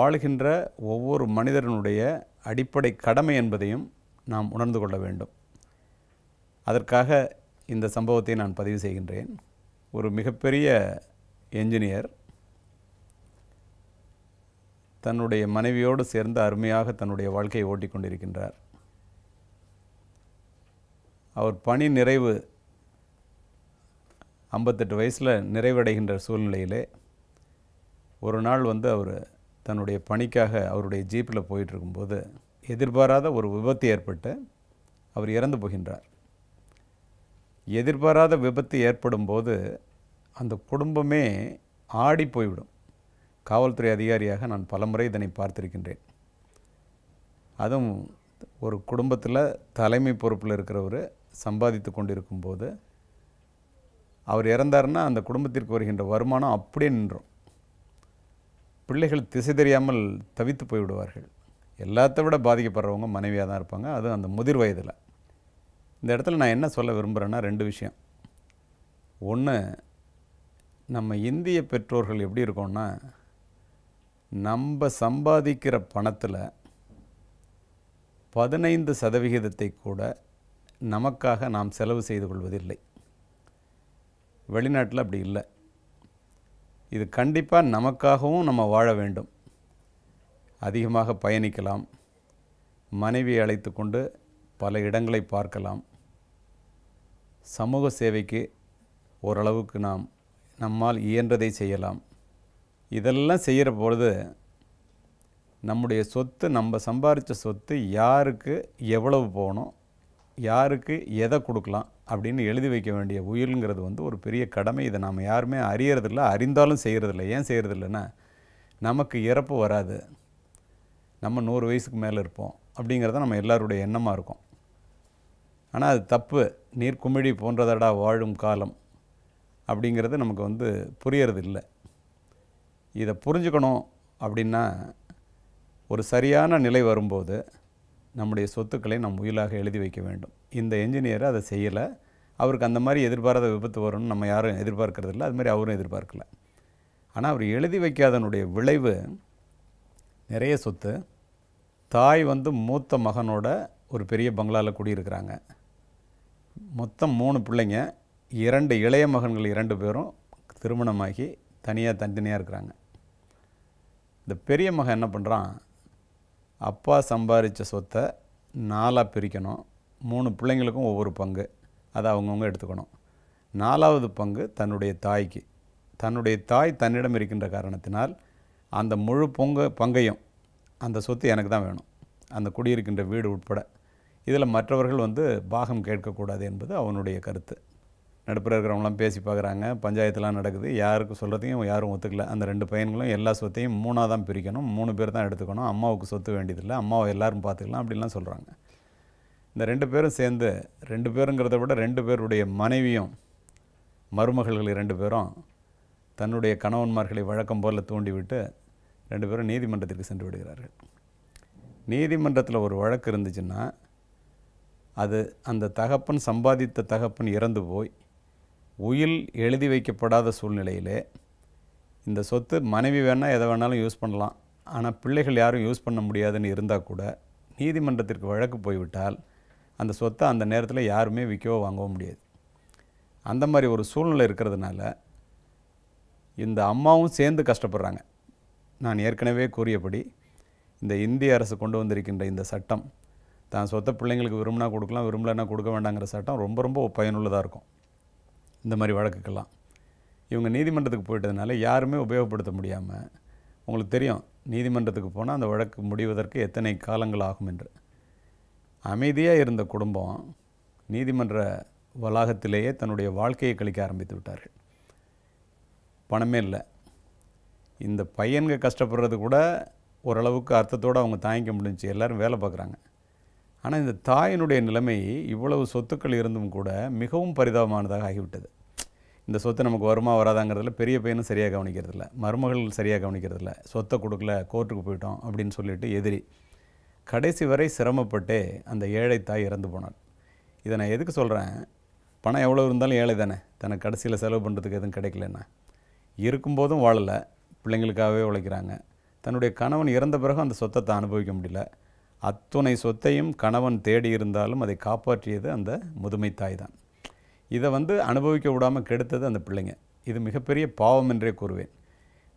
வாழ்கின்ற ஒவ்வொரு மனிதனுடைய அடிப்படை கடமை என்பதையும் நாம் உணர்ந்து கொள்ள வேண்டும். அதற்காக இந்த சம்பவத்தை நான் பதிவு செய்கின்றேன். ஒரு மிகப்பெரிய என்ஜினியர் தன்னுடைய மனைவியோடு சேர்ந்து அருமையாக தன்னுடைய வாழ்க்கையை ஓட்டி கொண்டிருக்கின்றார். அவர் பணி நிறைவு ஐம்பத்தெட்டு வயசில் நிறைவடைகின்ற சூழ்நிலையிலே ஒரு நாள் வந்து அவர் தன்னுடைய பணிக்காக அவருடைய ஜீப்பில் போயிட்டுருக்கும்போது எதிர்பாராத ஒரு விபத்து ஏற்பட்டு அவர் இறந்து போகின்றார். எதிர்பாராத விபத்து ஏற்படும் போது அந்த குடும்பமே ஆடி போய்விடும். காவல்துறை அதிகாரியாக நான் பலமுறை இதனை பார்த்திருக்கின்றேன். அதுவும் ஒரு குடும்பத்தில் தலைமை பொறுப்பில் இருக்கிறவர் சம்பாதித்து கொண்டிருக்கும் போது அவர் இறந்தார்னா அந்த குடும்பத்திற்கு வருகின்ற வருமானம் அப்படியே நின்றும். பிள்ளைகள் திசை தெரியாமல் தவித்து போய்விடுவார்கள். எல்லாத்த விட பாதிக்கப்படுறவங்க மனைவியாக தான் இருப்பாங்க, அதுவும் அந்த முதிர் வயதில். இந்த இடத்துல நான் என்ன சொல்ல விரும்புகிறேன்னா ரெண்டு விஷயம். ஒன்று, நம்ம இந்திய பெற்றோர்கள் எப்படி இருக்கோம்னா நம்ம சம்பாதிக்கிற பணத்தில் பதினைந்து சதவிகிதத்தை கூட நமக்காக நாம் செலவு செய்து கொள்வதில்லை. வெளிநாட்டில் அப்படி இல்லை. இது கண்டிப்பாக நமக்காகவும் நம்ம வாழ வேண்டும். அதிகமாக பயணிக்கலாம், மனைவியை அழைத்து கொண்டு பல இடங்களை பார்க்கலாம், சமூக சேவைக்கு ஓரளவுக்கு நாம் நம்மால் இயன்றதை செய்யலாம். இதெல்லாம் செய்கிற பொழுது நம்முடைய சொத்து, நம்ம சம்பாதிச்ச சொத்து யாருக்கு எவ்வளவு போகணும், யாருக்கு எதை கொடுக்கலாம் அப்படின்னு எழுதி வைக்க வேண்டிய உயிலுங்கிறது வந்து ஒரு பெரிய கடமை. இதை நாம் யாருமே அறியறதில்லை, அறிந்தாலும் செய்கிறதில்லை. ஏன் செய்கிறதில்லைன்னா நமக்கு இறப்பு வராது, நம்ம நூறு வயசுக்கு மேலே இருப்போம் அப்படிங்கிறத நம்ம எல்லாருடைய எண்ணமாக இருக்கும். ஆனால் அது தப்பு. நீர்க்குமிழி போன்றதடா வாழும் காலம் அப்படிங்கிறது நமக்கு வந்து புரியறதில்ல. இதை புரிஞ்சுக்கணும் அப்படின்னா ஒரு சரியான நிலை வரும்போது நம்முடைய சொத்துக்களை நம் உயிலாக எழுதி வைக்க வேண்டும். இந்த என்ஜினியர் அதை செய்யலை, அவருக்கு அந்த மாதிரி எதிர்பாராத விபத்து வரும்னு நம்ம யாரும் எதிர்பார்க்கறதில்ல, அது மாதிரி அவரும் எதிர்பார்க்கலை. ஆனால் அவர் எழுதி வைக்காதனுடைய விளைவு நிறைய சொத்து. தாய் வந்து மூத்த மகனோட ஒரு பெரிய பங்களாவில் குடியிருக்கிறாங்க. மொத்தம் மூணு பிள்ளைங்க, இரண்டு இளைய மகன்கள் இரண்டு பேரும் திருமணமாகி தனியாக தனித்தனியாக இருக்கிறாங்க. இந்த பெரிய மகன் என்ன பண்ணுறான், அப்பா சம்பாதிச்ச சொத்தை நாலாக பிரிக்கணும், மூணு பிள்ளைங்களுக்கும் ஒவ்வொரு பங்கு, அதை அவங்கவுங்க எடுத்துக்கணும். நாலாவது பங்கு தன்னுடைய தாய்க்கு. தன்னுடைய தாய் தன்னிடம் இருக்கின்ற காரணத்தினால் அந்த முழு பொங்க பங்கையும் அந்த சொத்து எனக்கு தான் வேணும், அந்த குடியிருக்கின்ற வீடு உட்பட. இதில் மற்றவர்கள் வந்து பாகம் கேட்கக்கூடாது என்பது அவனுடைய கருத்து. நடுப்புற இருக்கிறவங்களாம் பேசி பார்க்குறாங்க, பஞ்சாயத்துலாம் நடக்குது, யாருக்கு சொல்கிறதையும் யாரும் ஒத்துக்கல. அந்த ரெண்டு பையன்களும் எல்லா சொத்தையும் மூணாக தான் பிரிக்கணும், மூணு பேர் தான் எடுத்துக்கணும், அம்மாவுக்கு சொத்து வேண்டியதில்லை, அம்மாவை எல்லோரும் பார்த்துக்கலாம் அப்படின்லாம் சொல்கிறாங்க. இந்த ரெண்டு பேரும் சேர்ந்து, ரெண்டு பேருங்கிறத விட ரெண்டு பேருடைய மனைவியும் மருமகள்கள் ரெண்டு பேரும் தன்னுடைய கணவன்மார்களை வழக்கம் போல் தூண்டிவிட்டு ரெண்டு பேரும் நீதிமன்றத்திற்கு சென்று விடுகிறார்கள். நீதிமன்றத்தில் ஒரு வழக்கு இருந்துச்சுன்னா அது அந்த தகப்பன் சம்பாதித்த தகப்பன் இறந்து போய் உயில் எழுதி வைக்கப்படாத சூழ்நிலையிலே இந்த சொத்து மனைவி வேணால் எதை வேணாலும் யூஸ் பண்ணலாம், ஆனால் பிள்ளைகள் யாரும் யூஸ் பண்ண முடியாதுன்னு இருந்தால் கூட நீதிமன்றத்திற்கு வழக்கு போய்விட்டால் அந்த சொத்தை அந்த நேரத்தில் யாருமே விற்கவோ வாங்கவோ முடியாது. அந்த மாதிரி ஒரு சூழ்நிலை இருக்கிறதுனால இந்த அம்மாவும் சேர்ந்து கஷ்டப்படுறாங்க. நான் ஏற்கனவே கூறியபடி இந்த இந்திய அரசு கொண்டு வந்திருக்கின்ற இந்த சட்டம், தான் சொத்தை பிள்ளைங்களுக்கு விரும்பினா கொடுக்கலாம், விரும்பலைன்னா கொடுக்க வேண்டாங்கிற சட்டம் ரொம்ப ரொம்ப பயனுள்ளதாக இருக்கும் இந்த மாதிரி வழக்குக்கெல்லாம். இவங்க நீதிமன்றத்துக்கு போயிட்டதுனால யாருமே உபயோகப்படுத்த முடியாமல், உங்களுக்கு தெரியும் நீதிமன்றத்துக்கு போனால் அந்த வழக்கு முடிவதற்கு எத்தனை காலங்கள் ஆகும் என்று, அமைதியாக இருந்த குடும்பம் நீதிமன்ற வளாகத்திலேயே தன்னுடைய வாழ்க்கையை கழிக்க ஆரம்பித்து விட்டார்கள். பணமே இல்லை. இந்த பையனுங்க கஷ்டப்படுறது கூட ஓரளவுக்கு அர்த்தத்தோடு அவங்க தாங்கிக்க முடிஞ்சு, எல்லோரும் வேலை பார்க்குறாங்க. ஆனால் இந்த தாயினுடைய நிலைமை இவ்வளவு சொத்துக்கள் இருந்தும் கூட மிகவும் பரிதாபமானதாக ஆகிவிட்டது. இந்த சொத்து நமக்கு வருமா வராதாங்கிறதுல பெரிய பையனும் சரியாக கவனிக்கிறதில்ல, மருமகள் சரியாக கவனிக்கிறதில்ல, சொத்தை கொடுக்கல கோர்ட்டுக்கு போயிட்டோம் அப்படின்னு சொல்லிட்டு எதிரி. கடைசி வரை சிரமப்பட்டே அந்த ஏழை தாய் இறந்து போனாள். இதை நான் எதுக்கு சொல்கிறேன், பணம் எவ்வளோ இருந்தாலும் ஏழை தானே, தனக்கு கடைசியில் செலவு பண்ணுறதுக்கு எதுவும் கிடைக்கலன்னா. இருக்கும்போதும் வாழலை, பிள்ளைங்களுக்காகவே உழைக்கிறாங்க. தன்னுடைய கணவன் இறந்த பிறகு அந்த சொத்தை தான் அனுபவிக்க முடியல. அத்துணை சொத்தையும் கணவன் தேடி இருந்தாலும் அதை காப்பாற்றியது அந்த முதுமை தாய் தான். இதை வந்து அனுபவிக்க விடாமல் கெடுத்தது அந்த பிள்ளைங்க. இது மிகப்பெரிய பாவம் என்றே கூறுவேன்.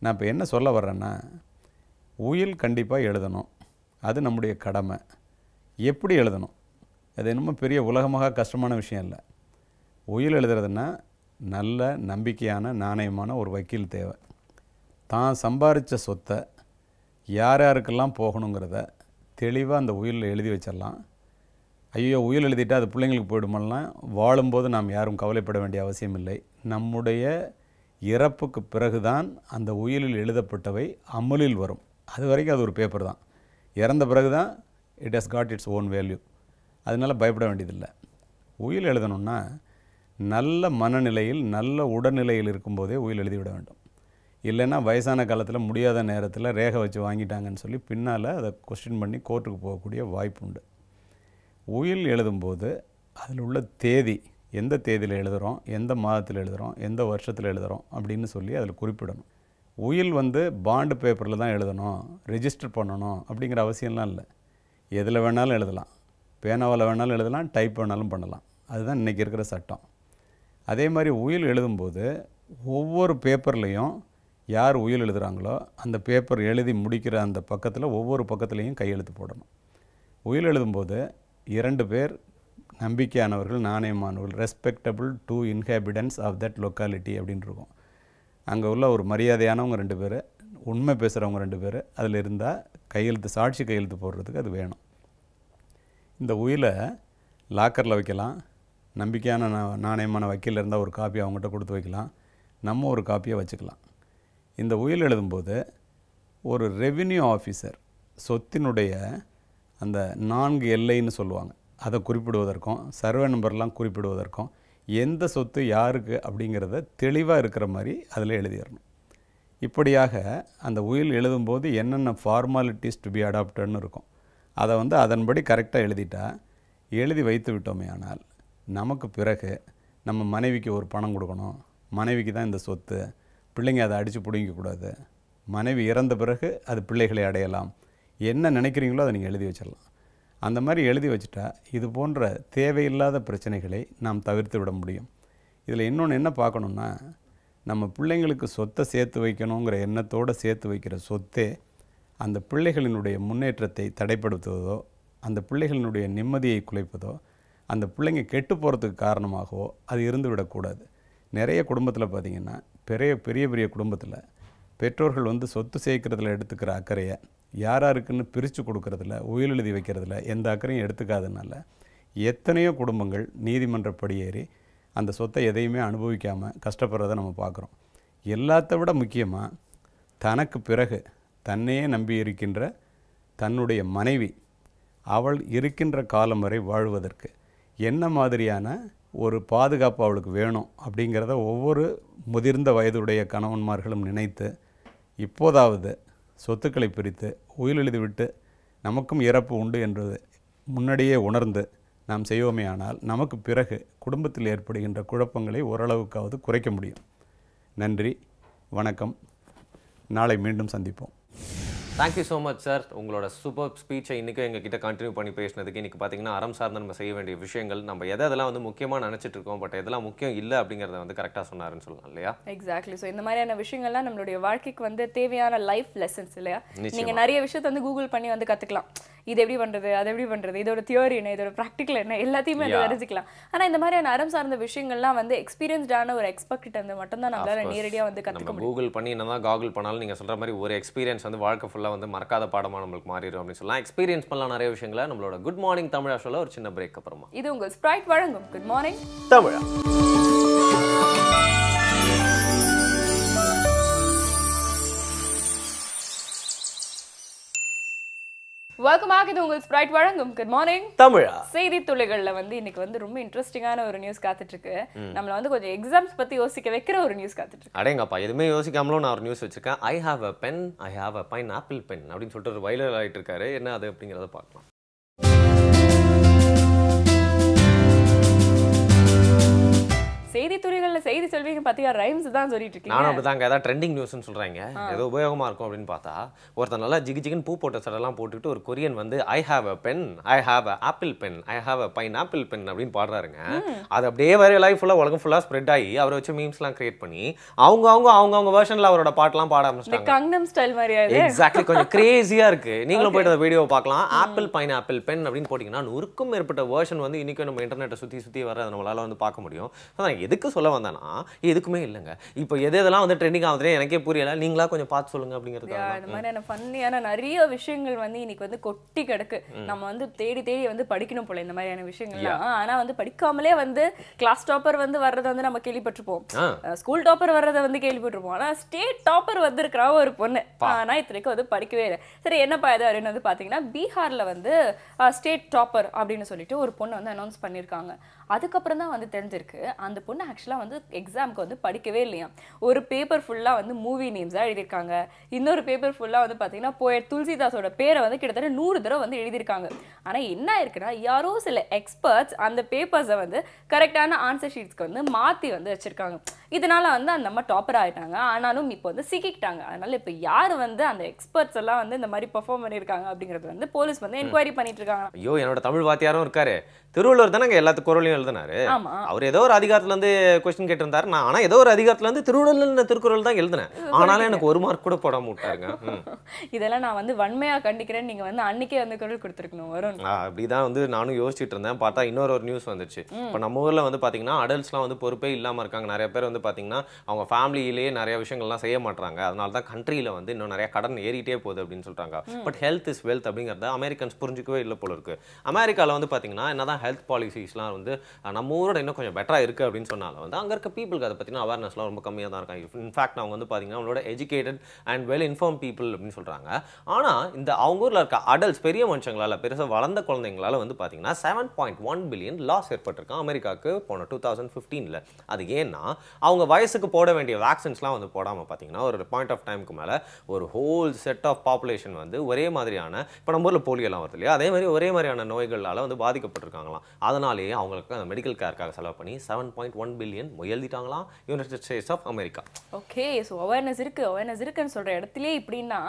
நான் இப்போ என்ன சொல்ல வர்றேன்னா, உயில் கண்டிப்பாக எழுதணும், அது நம்முடைய கடமை. எப்படி எழுதணும், அது என்னமோ பெரிய உலகமாக கஷ்டமான விஷயம் இல்லை. உயில் எழுதுறதுன்னா நல்ல நம்பிக்கையான நாணயமான ஒரு வக்கீல் தேவை. தான் சம்பாதிச்ச சொத்தை யார் யாருக்கெல்லாம் போகணுங்கிறத தெளிவாக அந்த உயிலில் எழுதி வச்சிடலாம். ஐயோ உயில் எழுதிட்டால் அது பிள்ளைங்களுக்கு போயிடுமெல்லாம் வாழும்போது நாம் யாரும் கவலைப்பட வேண்டிய அவசியம் இல்லை. நம்முடைய இறப்புக்கு பிறகுதான் அந்த உயிலில் எழுதப்பட்டவை அமலில் வரும். அது வரைக்கும் அது ஒரு பேப்பர் தான், இறந்த பிறகு தான் it has got its own value. அதனால் பயப்பட வேண்டியதில்லை. உயில் எழுதணுன்னா நல்ல மனநிலையில் நல்ல உடல்நிலையில் இருக்கும்போதே உயில் எழுதிவிட வேண்டும். இல்லைன்னா வயசான காலத்தில் முடியாத நேரத்தில் ரேகை வச்சு வாங்கிட்டாங்கன்னு சொல்லி பின்னால் அதை கொஸ்டின் பண்ணி கோர்ட்டுக்கு போகக்கூடிய வாய்ப்பு உண்டு. உயில் எழுதும்போது அதில் உள்ள தேதி, எந்த தேதியில் எழுதுகிறோம், எந்த மாதத்தில் எழுதுகிறோம், எந்த வருஷத்தில் எழுதுகிறோம் அப்படின்னு சொல்லி அதில் குறிப்பிடணும். உயில் வந்து பாண்டு பேப்பரில் தான் எழுதணும், ரெஜிஸ்டர் பண்ணணும் அப்படிங்கிற அவசியம்லாம் இல்லை. எதில் வேணாலும் எழுதலாம், பேனாவில் வேணாலும் எழுதலாம், டைப் வேணாலும் பண்ணலாம். அதுதான் இன்றைக்கி இருக்கிற சட்டம். அதே மாதிரி உயில் எழுதும்போது ஒவ்வொரு பேப்பர்லேயும் யார் உயில் எழுதுகிறாங்களோ அந்த பேப்பர் எழுதி முடிக்கிற அந்த பக்கத்தில் ஒவ்வொரு பக்கத்துலேயும் கையெழுத்து போடணும். உயில் எழுதும்போது இரண்டு பேர் நம்பிக்கையானவர்கள் நாணயமானவர்கள் respectable two inhabitants of that locality அப்படின்னு இருக்கும். அங்கே உள்ள ஒரு மரியாதையானவங்க ரெண்டு பேர், உண்மை பேசுகிறவங்க ரெண்டு பேர் அதில் இருந்தால் கையெழுத்து சாட்சி கையெழுத்து போடுறதுக்கு அது வேணும். இந்த உயிலை லாக்கரில் வைக்கலாம், நம்பிக்கையான நாணயமான வக்கீலில் இருந்தால் ஒரு காப்பியை அவங்ககிட்ட கொடுத்து வைக்கலாம், நம்ம ஒரு காப்பியை வச்சுக்கலாம். இந்த உயில் எழுதும்போது ஒரு ரெவின்யூ ஆஃபீஸர் சொத்தினுடைய அந்த நான்கு எல்லைன்னு சொல்லுவாங்க அதை குறிப்பிடுவதற்கும் சர்வே நம்பர்லாம் குறிப்பிடுவதற்கும் எந்த சொத்து யாருக்கு அப்படிங்கிறத தெளிவாக இருக்கிற மாதிரி அதில் எழுதிடணும். இப்படியாக அந்த உயில் எழுதும்போது என்னென்ன ஃபார்மாலிட்டிஸ் டு பி அடாப்டட்னு இருக்கும் அதை வந்து அதன்படி கரெக்டாக எழுதிட்டா எழுதி வைத்து விட்டோமே ஆனால் நமக்கு பிறகு நம்ம மனைவிக்கு ஒரு பணம் கொடுக்கணும், மனைவிக்கு தான் இந்த சொத்து, பிள்ளைங்க அதை அடித்து பிடிங்கக்கூடாது, மனைவி இறந்த பிறகு அது பிள்ளைகளை அடையலாம், என்ன நினைக்கிறீங்களோ அதை நீங்கள் எழுதி வச்சிடலாம். அந்த மாதிரி எழுதி வச்சுட்டா இது போன்ற தேவையில்லாத பிரச்சனைகளை நாம் தவிர்த்து விட முடியும். இதில் இன்னொன்று என்ன பார்க்கணுன்னா, நம்ம பிள்ளைங்களுக்கு சொத்தை சேர்த்து வைக்கணுங்கிற எண்ணத்தோடு சேர்த்து வைக்கிற சொத்தே அந்த பிள்ளைகளினுடைய முன்னேற்றத்தை தடைப்படுத்துவதோ அந்த பிள்ளைகளினுடைய நிம்மதியை குலைப்பதோ அந்த பிள்ளைங்க கெட்டு போகிறதுக்கு காரணமாகவோ அது இருந்து விடக்கூடாது. நிறைய குடும்பத்தில் பார்த்திங்கன்னா பெரிய பெரிய பெரிய குடும்பத்தில் பெற்றோர்கள் வந்து சொத்து சேர்க்கிறதுல எடுத்துக்கிற அக்கறையை யாராக இருக்குன்னு பிரித்து கொடுக்கறதில்ல, உயில் எழுதி வைக்கிறதில்ல, எந்த அக்கறையும் எடுத்துக்காதனால எத்தனையோ குடும்பங்கள் நீதிமன்ற படியேறி அந்த சொத்தை எதையுமே அனுபவிக்காமல் கஷ்டப்படுறத நம்ம பார்க்குறோம். எல்லாத்த விட முக்கியமாக தனக்கு பிறகு தன்னையே நம்பி இருக்கின்ற தன்னுடைய மனைவி அவள் இருக்கின்ற காலம் வரை வாழ்வதற்கு என்ன மாதிரியான ஒரு பாதுகாப்பு அவளுக்கு வேணும் அப்படிங்கிறத ஒவ்வொரு முதிர்ந்த வயதுடைய கணவன்மார்களும் நினைத்து இப்போதாவது சொத்துக்களை பிரித்து உயில் எழுதிவிட்டு நமக்கும் இறப்பு உண்டு என்றது முன்னாடியே உணர்ந்து நாம் செய்வோமே ஆனால் நமக்கு பிறகு குடும்பத்தில் ஏற்படுகின்ற குழப்பங்களை ஓரளவுக்காவது குறைக்க முடியும். நன்றி, வணக்கம், நாளை மீண்டும் சந்திப்போம். தேங்க்யூ ஸோ மச் சார், உங்களோட சூப்பர் ஸ்பீச்சை இன்றைக்கும் எங்ககிட்ட கண்டினியூ பண்ணி பேசினதுக்கு. இன்றைக்கி பார்த்திங்கன்னா அறம் சார்ந்து நம்ம செய்ய வேண்டிய விஷயங்கள், நம்ம எதை அதெல்லாம் வந்து முக்கியமாக நினச்சிட்டு இருக்கோம் பட் எதெல்லாம் முக்கியம் இல்லை அப்படிங்கிறத வந்து கரெக்டாக சொன்னாருன்னு சொல்லலாம் இல்லையா? எக்ஸாக்ட்லி. ஸோ இந்த மாதிரியான விஷயங்கள்லாம் நம்மளுடைய வாழ்க்கைக்கு வந்து தேவையான லைஃப் லெசன்ஸ் இல்லையா? நீங்கள் நிறைய விஷயத்தை வந்து கூகுள் பண்ணி வந்து கற்றுக்கலாம், இது எப்படி பண்ணுறது அது எப்படி பண்ணுறது, இதோட தியோரி என்ன இதோட ப்ராக்டிக்கல் என்ன எல்லாத்தையுமே அதை தெரிஞ்சுக்கலாம். ஆனால் இந்த மாதிரியான அறம் சார்ந்த விஷயங்கள்லாம் வந்து எக்ஸ்பீரியன்ஸ்டான ஒரு எக்ஸ்பர்ட் வந்து மட்டும்தான் நம்மளால் நேரடியாக வந்து கற்றுக்க கூகுள் பண்ணி என்ன காகுல் பண்ணாலும் நீங்கள் சொல்கிற மாதிரி ஒரு எக்ஸ்பீரியன்ஸ் வந்து வாழ்க்கை ஃபுல்லாக வந்து மறக்காத பாடமாக நம்மளுக்கு மாறிடும் அப்படின்னு சொல்லலாம். எக்ஸ்பீரியன்ஸ் பண்ணலாம் நிறைய விஷயங்களை. நம்மளோட குட் மார்னிங் தமிழா சொல்ல ஒரு சின்ன பிரேக் அப்புறமா இது உங்கள் ஸ்ப்ரைட் வழங்கும் குட் மார்னிங் தமிழா. Welcome back. இது உங்கள் ஸ்ப்ரைட் வழங்கும் குட் மார்னிங் தமிழா. செய்தி துளிகள்ல வந்து இன்னைக்கு வந்து ரொம்ப இன்ட்ரெஸ்டிங்கான ஒரு நியூஸ் காத்துட்டு இருக்கு. நம்மள வந்து கொஞ்சம் எக்ஸாம்ஸ் பத்தி யோசிக்க வைக்கிற ஒரு நியூஸ் காத்துட்டு இருக்கு. அடேங்கப்பா, எதுவுமே யோசிக்காமலும் நான் ஒரு நியூஸ் வச்சிருக்கேன். I have a pen, I have a pineapple pen அப்படின்னு சொல்லிட்டு ஒரு வைரல் ஆயிட்டு இருக்காரு. என்ன அது அப்படிங்கிறத பார்க்கலாம். செய்தி துளிகளில் செய்தி சொல்வீங்க பார்த்தீங்க, ரைம்ஸ் தான் சொல்லிட்டு இருக்கீங்க. நான் அப்படிதாங்க, ஏதாவது ட்ரெண்டிங் நியூஸ்ன்னு சொல்கிறாங்க, ஏதோ உபயோகமாக இருக்கும் அப்படின்னு பார்த்தா ஒருத்தர் நல்லா ஜிகி ஜிகின்னு பூ போட்ட சடெல்லாம் போட்டுட்டு ஒரு கொரியன் வந்து I have a pen, I have a apple pen, I have a pineapple pen அப்படின்னு பாடுறாருங்க. அது அப்படியே வேற லைஃப் ஃபுல்லாக உலகம் ஃபுல்லாக ஸ்ப்ரெட் ஆகி அவரை வச்சு மீம்ஸ்லாம் கிரியேட் பண்ணி அவங்க அவங்க அவங்க அவங்க வெர்ஷனில் அவரோட பாட்டெலாம் பாட ஆரம்பிச்சிட்டாங்க. கங்னம் ஸ்டைல் மாதிரியாவே எக்ஸாக்ட்லி கொஞ்சம் கிரேஸியாக இருக்குது. நீங்களும் போய்ட்டு அந்த வீடியோவை பார்க்கலாம். ஆப்பிள் பைன் ஆப்பிள் பென் அப்படின்னு போட்டிங்கன்னா நூறுக்கும் மேற்பட்ட வெர்ஷன் வந்து இன்றைக்கும் நம்ம இன்டர்நெட்டை சுற்றி சுற்றி வர நம்மளால் வந்து பார்க்க முடியும். எதுக்கு சொல்ல வந்தானா, எதுக்குமே இல்லைங்க. இப்போ எது எதெல்லாம் வந்து ட்ரெண்டிங் ஆகுதுனே எனக்கே புரியல, நீங்களா கொஞ்சம் பார்த்து சொல்லுங்க அப்படிங்கிறதுக்காக. இந்த மாதிரியான ஃபன்னியான நிறைய விஷயங்கள் வந்து இன்னைக்கு வந்து கொட்டி கிடக்கு. நம்ம வந்து தேடி தேடி வந்து படிக்கணும் போல இந்த மாதிரியான விஷயங்கள்லாம். ஆனால் வந்து படிக்காமலே வந்து கிளாஸ் டாப்பர் வந்து வர்றதை வந்து நம்ம கேள்விப்பட்டிருப்போம், ஸ்கூல் டாப்பர் வர்றதை வந்து கேள்விப்பட்டிருப்போம். ஆனால் ஸ்டேட் டாப்பர் வந்திருக்கிறா ஒரு பொண்ணு, ஆனால் இத்தனைக்கும் வந்து படிக்கவே இல்லை. சரி என்னப்பா இது அப்படின்னு வந்து பார்த்தீங்கன்னா பீகாரில் வந்து ஸ்டேட் டாப்பர் அப்படின்னு சொல்லிட்டு ஒரு பொண்ணு வந்து அனௌன்ஸ் பண்ணியிருக்காங்க. அதுக்கப்புறம் தான் வந்து தெரிஞ்சிருக்கு அந்த பொண்ணு ஆக்சுவலாக வந்து எக்ஸாமுக்கு வந்து படிக்கவே இல்லையா. ஒரு பேப்பர் ஃபுல்லாக வந்து மூவி நேம்ஸாக எழுதியிருக்காங்க, இன்னொரு பேப்பர் ஃபுல்லாக வந்து பார்த்தீங்கன்னா போயட் துளசிதாஸோட பேரை வந்து கிட்டத்தட்ட நூறு தடவை வந்து எழுதியிருக்காங்க. ஆனால் என்ன இருக்குன்னா யாரோ சில எக்ஸ்பர்ட்ஸ் அந்த பேப்பர்ஸை வந்து கரெக்டான ஆன்சர் ஷீட்ஸ்க்கு வந்து மாற்றி வந்து வச்சுருக்காங்க. இதனால் வந்து அந்த அம்மா டாப்பர் ஆகிட்டாங்க, ஆனாலும் இப்போ வந்து சிக்கிக்கிட்டாங்க. அதனால் இப்போ யார் வந்து அந்த எக்ஸ்பர்ட்ஸ் எல்லாம் வந்து இந்த மாதிரி பெர்ஃபார்ம் பண்ணியிருக்காங்க அப்படிங்கிறது வந்து போலீஸ் வந்து என்கொயரி பண்ணிட்டு இருக்காங்க. ஐயோ, என்னோட தமிழ் வாத்தியாரும் இருக்காரு, திருவள்ளுவர் தானே எல்லாத்து குரலையும் எழுதினாரு. அவர் ஏதோ ஒரு அதிகாரத்தில் வந்து क्वेश्चन கேட்டிருந்தார் நான் ஆனா ஏதோ ஒரு அதிகாரத்துல வந்து திருவள்ளுவர்ல திருக்குறள் தான் எழுதினேன் ஆனால எனக்கு ஒரு மார்க் கூட போட மாட்டாங்க இதெல்லாம் நான் வந்து வன்மையா கண்டிக்கிறேன் நீங்க வந்து அன்னிக்கே அந்த குரல் கொடுத்துக்கணும் வருண் அப்படி தான் வந்து நானும் யோசிச்சிட்டு இருந்தேன் பார்த்தா இன்னொரு ஒரு நியூஸ் வந்துச்சு இப்ப நம்ம ஊர்ல வந்து பாத்தீங்கன்னா அடல்ட்ஸ்லாம் வந்து பொறுப்பே இல்லாம இருக்காங்க நிறைய பேர் வந்து பாத்தீங்கன்னா அவங்க ஃபேமிலியிலே நிறைய விஷயங்கள் எல்லாம் செய்ய மாட்டாங்க அதனால தான் कंट्रीல வந்து இன்னும் நிறைய கடன் ஏறிட்டே போகுது அப்படினு சொல்றாங்க பட் ஹெல்த் இஸ் வெல்த் அப்படிங்கறத அமெரிக்கன்ஸ் புரிஞ்சிக்கவே இல்ல போல இருக்கு அமெரிக்கால வந்து பாத்தீங்கன்னா என்னதான் ஹெல்த் பாலிசிஸ்லாம் வந்து நம்ம ஊரோட இன்னும் கொஞ்சம் பெட்டரா இருக்கு அப்படினு சொன்னால வந்து அங்க இருக்க பீப்பிள்க்கு அத பத்தின அவேர்னஸ்லாம் ரொம்ப கம்மியா தான் இருக்காங்க இன்ஃபேக்ட் அவங்க வந்து பாத்தீங்கன்னா அவங்களோட educated and well inform people அப்படினு சொல்றாங்க ஆனா இந்த அவங்க ஊர்ல இருக்க அடல்ட்ஸ் பெரிய மனுஷங்களால பெருசா வளர்ந்த குழந்தைங்களால வந்து பாத்தீங்கன்னா seven point one billion loss ஏற்பட்டிருக்கு அமெரிக்காக்கு போன twenty fifteen ல அது ஏன்னா அவங்க வயசுக்கு போட வேண்டிய வேக்சின்ஸ்லாம் வந்து போடாம பாத்தீங்கன்னா ஒரு பாயிண்ட் ஆஃப் டைம்க்கு மேல ஒரு ஹோல் செட் ஆஃப் பாப்புலேஷன் வந்து ஒரே மாதிரியான இப்ப நம்ம ஊர்ல போலியோ எல்லாம் வருது இல்லையா அதே மாதிரி ஒரே மாதிரியான நோய்களால வந்து பாதிக்கப்பட்டிருக்காங்களாம் அதனாலேயே அவங்களுக்கு அந்த மெடிக்கல் கேர்க்காக செலவு பண்ணி செவன் பாயிண்ட் ஒன் பில்லியன் முயல்திட்டாங்களாம் United States of America okay so awareness இருக்கு அவேர்னஸ் இருக்குன்னு சொல்ற இடத்துலயே இப்படின்னா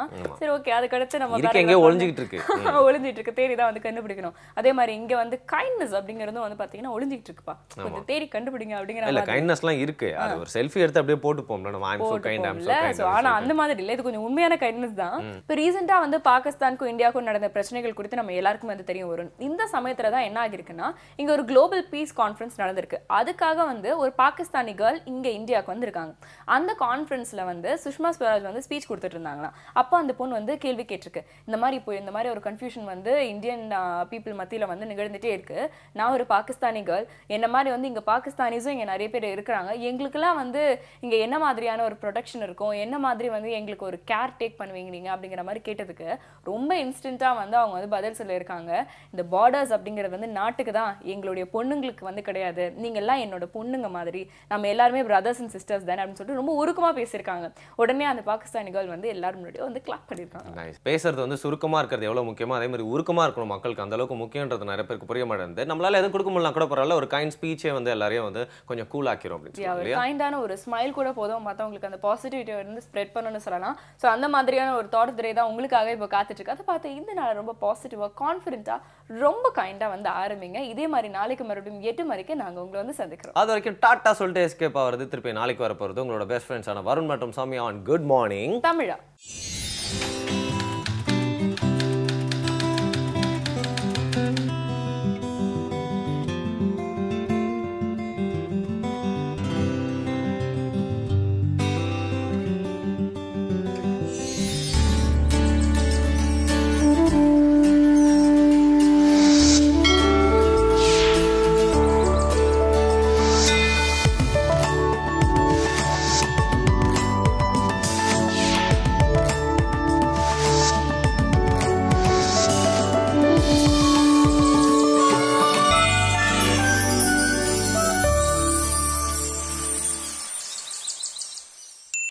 சரி ஓகே அதுக்கடுத்து நம்ம எங்கே ஒழிஞ்சிக்கிட்டு இருக்கு ஒழிஞ்சிட்டு இருக்கு தேடி தான் வந்து கண்டுபிடிக்கணும் அதே மாதிரி இங்க வந்து கைண்ட்னஸ் அப்படிங்கிறதும் வந்து பாத்தீங்கன்னா ஒழிஞ்சிக்கிட்டு இருக்குப்பா கொஞ்சம் தேடி கண்டுபிடிங்க அப்படிங்கிற இல்ல கைண்ட்னஸ்லாம் இருக்கு அது ஒரு செல்ஃபி எடுத்து அப்படியே போட்டு போம்ல நம்ம I am so kind I am so kind so ஆனா அந்த மாதிரி இல்ல இது கொஞ்சம் உண்மையான கைண்ட்னஸ் தான் இப்போ ரீசன்ட்டா வந்து பாகிஸ்தானுக்கும் இந்தியாவுக்கும் நடந்த பிரச்சனைகள் குறித்து நம்ம எல்லாருக்கும் வந்து தெரியும் வரும் இந்த சமயத்துல தான் என்ன ஆகி இருக்குன்னா இங்க ஒரு குளோபல் பீஸ் கான்ஃபரன்ஸ் நடந்திருக்கு அதுக்காக வந்து ஒரு பாகிஸ்தானி கேர்ள் இங்க இந்தியாவுக்கு வந்திருக்காங்க அந்த கான்ஃபரன்ஸ்ல வந்து சுஷ்மா ஸ்வராஜ் வந்து ஸ்பீச் கொடுத்துட்டு இருந்தாங்களா அப்போ அந்த பொண்ணு வந்து கேள்வி கேட்டிருக்கு இந்த மாதிரி இப்போ இந்த மாதிரி ஒரு கன்ஃபியூஷன் வந்து இந்தியன் பீப்புள் மத்தியில வந்து நிகழ்ந்துட்டே இருக்கு நான் ஒரு பாகிஸ்தானி கேர்ள் என்ன மாதிரி வந்து இங்க பாகிஸ்தானிஸும் இங்க நிறைய பேர் இருக்கிறாங்க எங்களுக்குலாம் வந்து இங்க என்ன மாதிரியான ஒரு ப்ரொடெக்ஷன் இருக்கும் என்ன மாதிரி வந்து எங்களுக்கு ஒரு கேர் டேக் பண்ணுவீங்க நீங்க அப்படிங்கிற மாதிரி கேட்டதுக்கு ரொம்ப இன்ஸ்டன்ட்டா வந்து அவங்க வந்து பதில் சொல்லியிருக்காங்க இந்த பார்டர்ஸ் அப்படிங்கிறது வந்து நாட்டுக்கு தான் எங்களுடைய பொண்ணுங்களுக்கு வந்து கிடையாது நீங்க எல்லாம் என்னோட பொண்ணுங்க மாதிரி நம்ம எல்லாருமே பிரதர்ஸ் அண்ட் சிஸ்டர்ஸ் தானே அப்படின்னு சொல்லிட்டு ரொம்ப உருக்கமா பேசியிருக்காங்க உடனே அந்த பாகிஸ்தானி கேர்ள் வந்து எல்லாரும் முன்னாடி வந்து கிளாப் பண்ணியிருக்காங்க பேசுறது வந்து சுருக்கமா இருக்கிறது எவ்வளவு முக்கியமா அதே மாதிரி உருக்கமா இருக்கணும் மக்களுக்கு அந்த அளவுக்கு முக்கியன்றது நிறைய பேருக்கு புரிய மாட்டேங்குது நம்மளால எதுவும் கொடுக்க முடியலாம் கூட பரவாயில்ல ஒரு கைண்ட் ஸ்பீச்சே வந்து எல்லாரையும் வந்து கொஞ்சம் கூல் ஆக்கிறோம் அப்படின்னு கைண்டான ஒரு ஸ்மைல் கூட போதும் மற்றவங்களுக்கு அந்த பாசிட்டிவிட்டி வந்து ஸ்ப்ரெட் பண்ணணும்னு சொல்லலாம் ஸோ அந்த மாதிரியான ஒரு தாட் திரை தான் உங்களுக்காக இப்போ காத்துட்டு இருக்கு அதை பார்த்து இந்த நாள் ரொம்ப பாசிட்டிவா கான்ஃபிடென்ட்டா ரொம்ப கைண்டா வந்து ஆரம்பிங்க இதே மாதிரி நாளைக்கு மறுபடியும் எட்டு மணிக்கு நாங்க உங்களை வந்து சந்திக்கிறோம் அது வரைக்கும் டாடா சொல்லிட்டு எஸ்கேப் ஆகிறது திருப்பி நாளைக்கு வரப்போறது உங்களோட பெஸ்ட் ஃப்ரெண்ட்ஸான வருண் மற்றும் சாமி ஆன் குட் மார்னிங் தமிழா